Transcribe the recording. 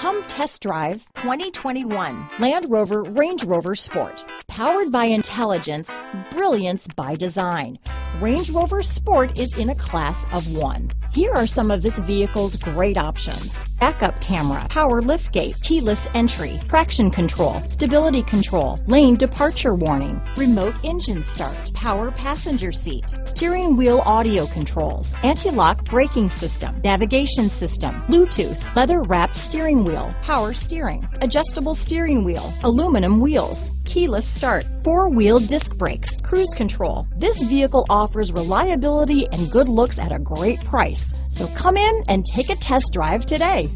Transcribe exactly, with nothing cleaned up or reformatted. Come test drive twenty twenty-one Land Rover Range Rover Sport. Powered by intelligence, brilliance by design. Range Rover Sport is in a class of one. Here are some of this vehicle's great options. Backup camera, power liftgate, keyless entry, traction control, stability control, lane departure warning, remote engine start, power passenger seat, steering wheel audio controls, anti-lock braking system, navigation system, Bluetooth, leather-wrapped steering wheel, power steering, adjustable steering wheel, aluminum wheels, keyless start, four-wheel disc brakes, cruise control. This vehicle offers reliability and good looks at a great price. So come in and take a test drive today.